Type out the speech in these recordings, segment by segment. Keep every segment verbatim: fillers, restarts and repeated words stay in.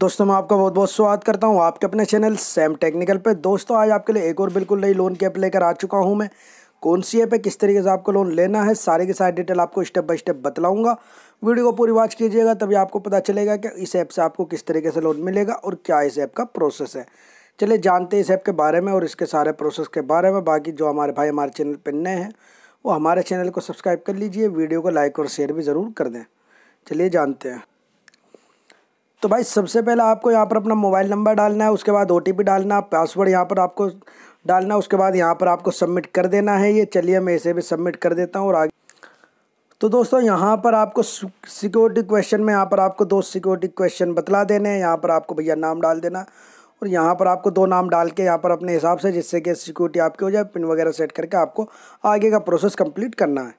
दोस्तों मैं आपका बहुत बहुत स्वागत करता हूं आपके अपने चैनल सैम टेक्निकल पे। दोस्तों आज आपके लिए एक और बिल्कुल नई लोन की ऐप लेकर आ चुका हूं मैं। कौन सी ऐप है, किस तरीके से आपको लोन लेना है, सारे के सारे डिटेल आपको स्टेप बाय स्टेप बतलाऊंगा। वीडियो को पूरी वॉच कीजिएगा, तभी आपको पता चलेगा कि इस ऐप से आपको किस तरीके से लोन मिलेगा और क्या इस ऐप का प्रोसेस है। चलिए जानते हैं इस ऐप के बारे में और इसके सारे प्रोसेस के बारे में। बाकी जो हमारे भाई हमारे चैनल पर नए हैं वो हमारे चैनल को सब्सक्राइब कर लीजिए, वीडियो को लाइक और शेयर भी ज़रूर कर दें। चलिए जानते हैं। तो भाई सबसे पहले आपको यहाँ पर अपना मोबाइल नंबर डालना है, उसके बाद ओटीपी डालना है, पासवर्ड यहाँ पर आपको डालना है, उसके बाद यहाँ पर आपको सबमिट कर देना है। ये चलिए मैं इसे भी सबमिट कर देता हूँ और आगे। तो दोस्तों यहाँ पर आपको सिक्योरिटी क्वेश्चन में यहाँ पर आपको दो सिक्योरिटी क्वेश्चन बतला देने हैं। यहाँ पर आपको भैया नाम डाल देना और यहाँ पर आपको दो नाम डाल के यहाँ पर अपने हिसाब से, जिससे कि सिक्योरिटी आपकी हो जाए, पिन वगैरह सेट करके आपको आगे का प्रोसेस कंप्लीट करना है।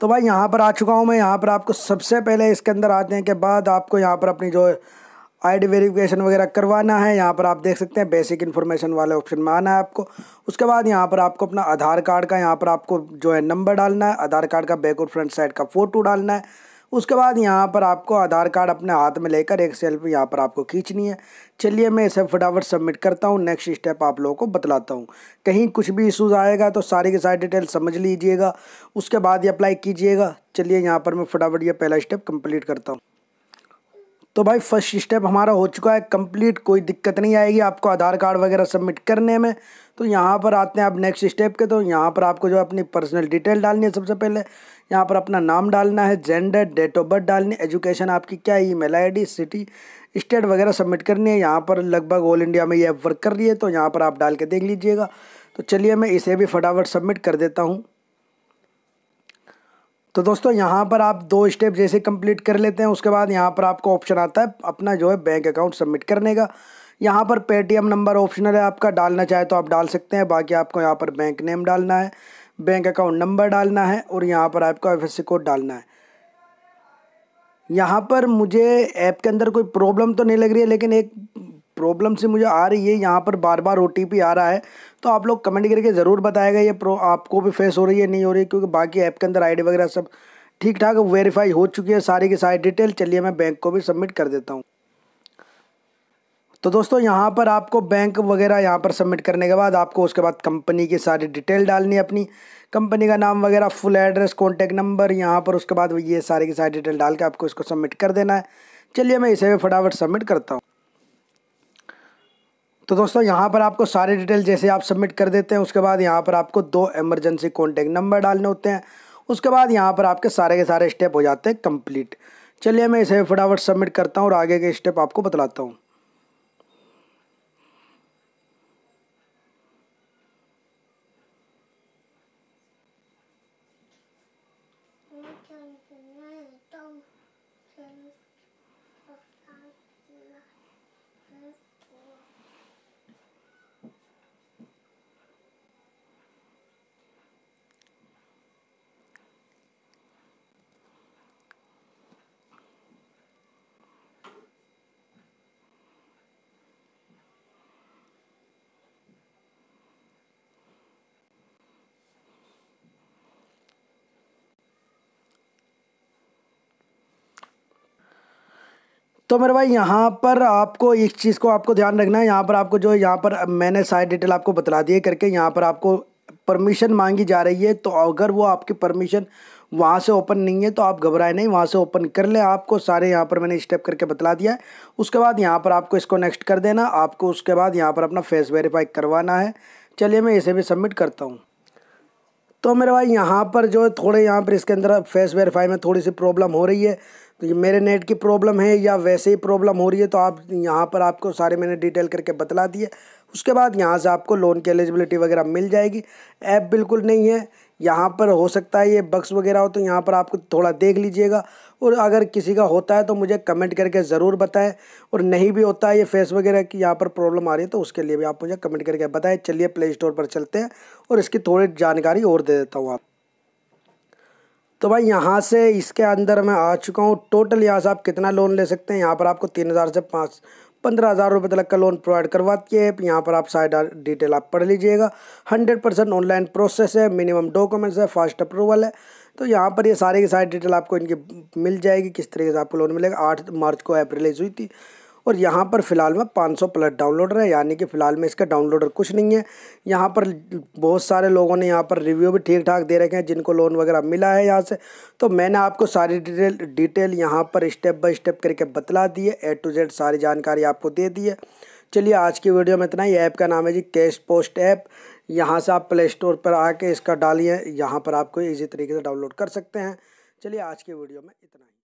तो भाई यहाँ पर आ चुका हूँ मैं। यहाँ पर आपको सबसे पहले इसके अंदर आने के बाद आपको यहाँ पर अपनी जो आईडी वेरिफिकेशन वगैरह करवाना है। यहाँ पर आप देख सकते हैं बेसिक इन्फॉर्मेशन वाले ऑप्शन में आना है आपको। उसके बाद यहाँ पर आपको अपना आधार कार्ड का यहाँ पर आपको जो है नंबर डालना है, आधार कार्ड का बैक और फ्रंट साइड का फ़ोटो डालना है। उसके बाद यहाँ पर आपको आधार कार्ड अपने हाथ में लेकर एक सेल्फी यहाँ पर आपको खींचनी है। चलिए मैं इसे फटाफट सबमिट करता हूँ, नेक्स्ट स्टेप आप लोगों को बतलाता हूँ। कहीं कुछ भी इशूज़ आएगा तो सारी की सारी डिटेल समझ लीजिएगा, उसके बाद ये अप्लाई कीजिएगा। चलिए यहाँ पर मैं फटाफट ये पहला स्टेप कंप्लीट करता हूँ। तो भाई फर्स्ट स्टेप हमारा हो चुका है कंप्लीट, कोई दिक्कत नहीं आएगी आपको आधार कार्ड वगैरह सबमिट करने में। तो यहाँ पर आते हैं अब नेक्स्ट स्टेप के। तो यहाँ पर आपको जो अपनी पर्सनल डिटेल डालनी है। सबसे पहले यहाँ पर अपना नाम डालना है, जेंडर, डेट ऑफ बर्थ डालनी, एजुकेशन आपकी क्या है, ईमेल आईडी, सिटी, स्टेट वगैरह सबमिट करनी है। यहाँ पर लगभग ऑल इंडिया में ये ऐप वर्क कर रही है, तो यहाँ पर आप डाल के देख लीजिएगा। तो चलिए मैं इसे भी फटाफट सबमिट कर देता हूँ। तो दोस्तों यहाँ पर आप दो स्टेप जैसे कंप्लीट कर लेते हैं, उसके बाद यहाँ पर आपको ऑप्शन आता है अपना जो है बैंक अकाउंट सबमिट करने का। यहाँ पर पेटीएम नंबर ऑप्शनल है, आपका डालना चाहे तो आप डाल सकते हैं। बाकी आपको यहाँ पर बैंक नेम डालना है, बैंक अकाउंट नंबर डालना है और यहाँ पर आपका एफ एस सी कोड डालना है। यहाँ पर मुझे ऐप के अंदर कोई प्रॉब्लम तो नहीं लग रही है, लेकिन एक प्रॉब्लम से मुझे आ रही है, यहाँ पर बार बार ओ टी पी आ रहा है। तो आप लोग कमेंट करके ज़रूर बताएगा ये प्रो आपको भी फेस हो रही है नहीं हो रही है, क्योंकि बाकी ऐप के अंदर आईडी वगैरह सब ठीक ठाक वेरीफाई हो चुकी है सारी की सारी डिटेल। चलिए मैं बैंक को भी सबमिट कर देता हूँ। तो दोस्तों यहाँ पर आपको बैंक वगैरह यहाँ पर सबमिट करने के बाद आपको उसके बाद कंपनी की सारी डिटेल डालनी है, अपनी कंपनी का नाम वगैरह, फुल एड्रेस, कॉन्टैक्ट नंबर यहाँ पर। उसके बाद ये सारी की सारी डिटेल डाल के आपको इसको सबमिट कर देना है। चलिए मैं इसे भी फटाफट सबमिट करता हूँ। तो दोस्तों यहाँ पर आपको सारे डिटेल जैसे आप सबमिट कर देते हैं, उसके बाद यहाँ पर आपको दो इमरजेंसी कॉन्टैक्ट नंबर डालने होते हैं। उसके बाद यहाँ पर आपके सारे के सारे स्टेप हो जाते हैं कंप्लीट। चलिए मैं इसे फटाफट सबमिट करता हूँ और आगे के स्टेप आपको बतलाता हूँ। तो मेरे भाई यहाँ पर आपको एक चीज़ को आपको ध्यान रखना है। यहाँ पर आपको जो यहाँ पर मैंने सारी डिटेल आपको बतला दी है करके, यहाँ पर आपको परमिशन मांगी जा रही है। तो अगर वो आपकी परमिशन वहाँ से ओपन नहीं है तो आप घबराए नहीं, वहाँ से ओपन कर लें। आपको सारे यहाँ पर मैंने स्टेप करके बतला दिया है। उसके बाद यहाँ पर आपको इसको नेक्स्ट कर देना। आपको उसके बाद यहाँ पर अपना फेस वेरीफाई करवाना है। चलिए मैं इसे भी सबमिट करता हूँ। तो मेरे भाई यहाँ पर जो है थोड़े यहाँ पर इसके अंदर फेस वेरीफाई में थोड़ी सी प्रॉब्लम हो रही है, तो ये मेरे नेट की प्रॉब्लम है या वैसे ही प्रॉब्लम हो रही है। तो आप यहाँ पर आपको सारे मैंने डिटेल करके बतला दिए। उसके बाद यहाँ से आपको लोन की एलिजिबिलिटी वगैरह मिल जाएगी। ऐप बिल्कुल नहीं है, यहाँ पर हो सकता है ये बग्स वगैरह हो, तो यहाँ पर आपको थोड़ा देख लीजिएगा। और अगर किसी का होता है तो मुझे कमेंट करके ज़रूर बताएं, और नहीं भी होता है ये फेस वगैरह की यहाँ पर प्रॉब्लम आ रही है तो उसके लिए भी आप मुझे कमेंट करके बताएं। चलिए प्ले स्टोर पर चलते हैं और इसकी थोड़ी जानकारी और दे देता हूँ आप। तो भाई यहाँ से इसके अंदर मैं आ चुका हूँ। टोटल यहाँ से आप कितना लोन ले सकते हैं, यहाँ पर आपको तीन हज़ार से पाँच पंद्रह हज़ार रुपये तक का लोन प्रोवाइड करवाती है। यहाँ पर आप साइड डिटेल आप पढ़ लीजिएगा। हंड्रेड परसेंट ऑनलाइन प्रोसेस है, मिनिमम डॉक्यूमेंट्स है, फास्ट अप्रूवल है। तो यहाँ पर ये सारी की सारी डिटेल आपको इनकी मिल जाएगी, किस तरीके से आपको लोन मिलेगा। आठ मार्च को ऐप रिलीज़ हुई थी और यहाँ पर फ़िलहाल में पाँच सौ प्लस डाउनलोडर है, यानी कि फ़िलहाल में इसका डाउनलोडर कुछ नहीं है। यहाँ पर बहुत सारे लोगों ने यहाँ पर रिव्यू भी ठीक ठाक दे रखे हैं जिनको लोन वगैरह मिला है यहाँ से। तो मैंने आपको सारी डिटेल डिटेल यहाँ पर स्टेप बाय स्टेप करके बतला दी है, ए टू जेड सारी जानकारी आपको दे दी है। चलिए आज की वीडियो में इतना ही। ऐप का नाम है जी कैश पोस्ट ऐप। यहाँ से आप प्ले स्टोर पर आके इसका डालिए, यहाँ पर आपको इजी तरीके से डाउनलोड कर सकते हैं। चलिए आज की वीडियो में इतना ही।